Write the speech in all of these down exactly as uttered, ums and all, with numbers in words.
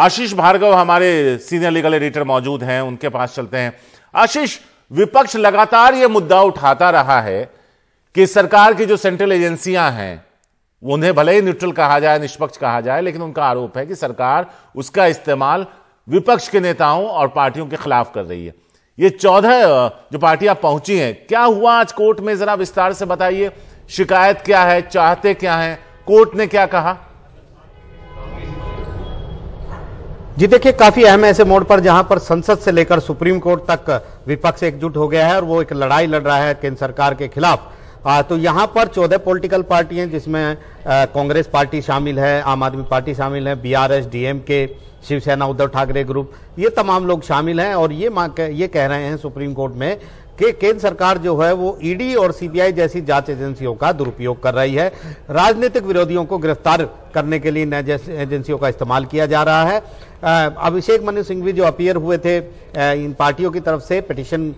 आशीष भार्गव हमारे senior legal editor मौजूद हैं, उनके पास चलते हैं। आशीष, विपक्ष लगातार यह मुद्दा उठाता रहा है कि सरकार की जो सेंट्रल एजेंसियां हैं, उन्हें भले ही न्यूट्रल कहा जाए, निष्पक्ष कहा जाए, लेकिन उनका आरोप है कि सरकार उसका इस्तेमाल विपक्ष के नेताओं और पार्टियों के खिलाफ कर रही है। ये चौदह जो पार्टियां पहुंची हैं, क्या हुआ आज कोर्ट में, जरा विस्तार से बताइए। शिकायत क्या है, चाहते क्या है, कोर्ट ने क्या कहा? जी देखिए, काफी अहम ऐसे मोड़ पर जहां पर संसद से लेकर सुप्रीम कोर्ट तक विपक्ष एकजुट हो गया है और वो एक लड़ाई लड़ रहा है केंद्र सरकार के खिलाफ। आ, तो यहाँ पर चौदह पॉलिटिकल पार्टी हैं, जिसमें कांग्रेस पार्टी शामिल है, आम आदमी पार्टी शामिल है, BRS, DMK, Shiv Sena, Uddhav Thackeray group, ये तमाम लोग शामिल हैं। और ये मांग ये कह रहे हैं सुप्रीम कोर्ट में कि केंद्र सरकार जो है वो ईडी और सीबीआई जैसी जांच एजेंसियों का दुरुपयोग कर रही है, राजनीतिक विरोधियों को गिरफ्तार करने के लिए इन जैसी एजेंसियों का इस्तेमाल किया जा रहा है। अभिषेक मनु सिंह भी जो अपीयर हुए थे इन पार्टियों की तरफ से, पिटिशन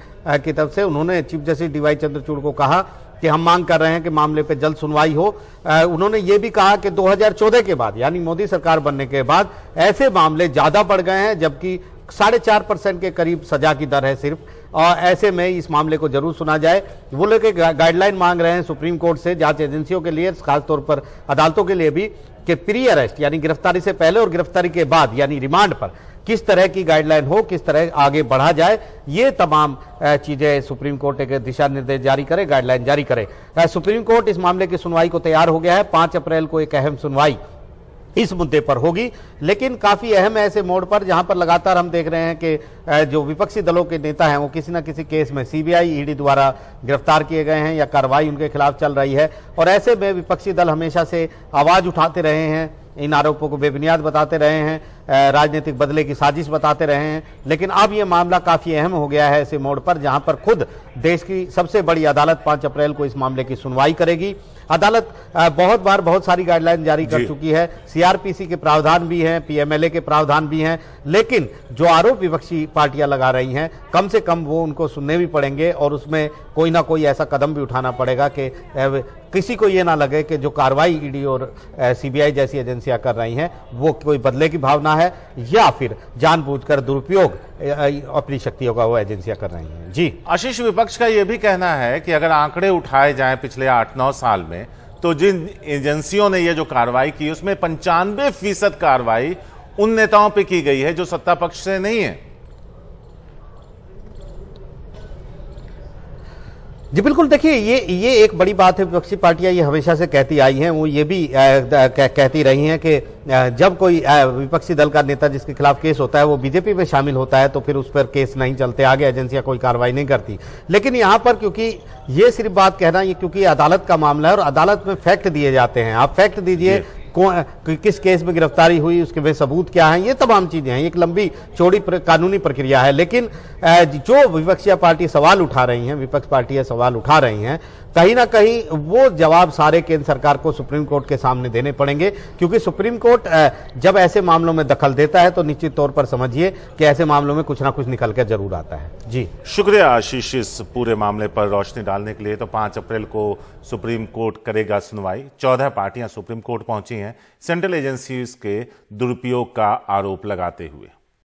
की तरफ से, उन्होंने चीफ जस्टिस डीवाई चंद्रचूड़ को कहा कि हम मांग कर रहे हैं कि मामले पे जल्द सुनवाई हो। आ, उन्होंने ये भी कहा कि दो हज़ार चौदह के बाद, यानी मोदी सरकार बनने के बाद, ऐसे मामले ज़्यादा बढ़ गए हैं, जबकि साढ़े चार परसेंट के करीब सजा की दर है सिर्फ, और ऐसे में इस मामले को जरूर सुना जाए। वो लोग गाइडलाइन मांग रहे हैं सुप्रीम कोर्ट से जांच एजेंसियों के लिए, खासतौर पर अदालतों के लिए भी, कि प्री अरेस्ट यानी गिरफ्तारी से पहले और गिरफ्तारी के बाद यानी रिमांड पर किस तरह की गाइडलाइन हो, किस तरह आगे बढ़ा जाए। ये तमाम चीज़ें सुप्रीम कोर्ट एक दिशा निर्देश जारी करे, गाइडलाइन जारी करे। सुप्रीम कोर्ट इस मामले की सुनवाई को तैयार हो गया है। पाँच अप्रैल को एक अहम सुनवाई इस मुद्दे पर होगी। लेकिन काफ़ी अहम ऐसे मोड़ पर जहां पर लगातार हम देख रहे हैं कि जो विपक्षी दलों के नेता हैं वो किसी न किसी केस में सीबीआई, ईडी द्वारा गिरफ्तार किए गए हैं या कार्रवाई उनके खिलाफ चल रही है। और ऐसे में विपक्षी दल हमेशा से आवाज़ उठाते रहे हैं, इन आरोपों को बेबुनियाद बताते रहे हैं, राजनीतिक बदले की साजिश बताते रहे हैं। लेकिन अब ये मामला काफ़ी अहम हो गया है ऐसे मोड़ पर जहां पर खुद देश की सबसे बड़ी अदालत पाँच अप्रैल को इस मामले की सुनवाई करेगी। अदालत बहुत बार बहुत सारी गाइडलाइन जारी कर चुकी है, सीआरपीसी के प्रावधान भी हैं, पीएमएलए के प्रावधान भी हैं। लेकिन जो आरोप विपक्षी पार्टियां लगा रही हैं, कम से कम वो उनको सुनने भी पड़ेंगे और उसमें कोई ना कोई ऐसा कदम भी उठाना पड़ेगा कि किसी को ये ना लगे कि जो कार्रवाई ईडी और सीबीआई जैसी एजेंसियां कर रही हैं वो कोई बदले की भावना है या फिर जानबूझकर दुरुपयोग अपनी शक्तियों का वो एजेंसियां कर रही हैं। जी आशीष, विपक्ष का ये भी कहना है कि अगर आंकड़े उठाए जाएं पिछले आठ नौ साल में, तो जिन एजेंसियों ने ये जो कार्रवाई की उसमें पंचानवे फीसद कार्रवाई उन नेताओं पे की गई है जो सत्ता पक्ष से नहीं है। जी बिल्कुल, देखिए ये ये एक बड़ी बात है, विपक्षी पार्टियां ये हमेशा से कहती आई हैं। वो ये भी कहती रही हैं कि जब कोई विपक्षी दल का नेता जिसके खिलाफ केस होता है वो बीजेपी में शामिल होता है तो फिर उस पर केस नहीं चलते आगे, एजेंसियां कोई कार्रवाई नहीं करती। लेकिन यहाँ पर क्योंकि ये सिर्फ बात कहना, ये क्योंकि अदालत का मामला है और अदालत में फैक्ट दिए जाते हैं। आप फैक्ट दीजिए कि किस केस में गिरफ्तारी हुई, उसके वे सबूत क्या हैं, ये तमाम चीजें हैं। एक लंबी चौड़ी कानूनी प्रक्रिया है। लेकिन जो विपक्षी पार्टी सवाल उठा रही हैं, विपक्ष पार्टियां सवाल उठा रही हैं, कहीं ना कहीं वो जवाब सारे केंद्र सरकार को सुप्रीम कोर्ट के सामने देने पड़ेंगे। क्योंकि सुप्रीम कोर्ट जब ऐसे मामलों में दखल देता है तो निश्चित तौर पर समझिए कि ऐसे मामलों में कुछ ना कुछ निकल कर जरूर आता है। जी शुक्रिया आशीष, इस पूरे मामले पर रोशनी डालने के लिए। तो पाँच अप्रैल को सुप्रीम कोर्ट करेगा सुनवाई। चौदह पार्टियां सुप्रीम कोर्ट पहुंची हैं सेंट्रल एजेंसीज के दुरुपयोग का आरोप लगाते हुए।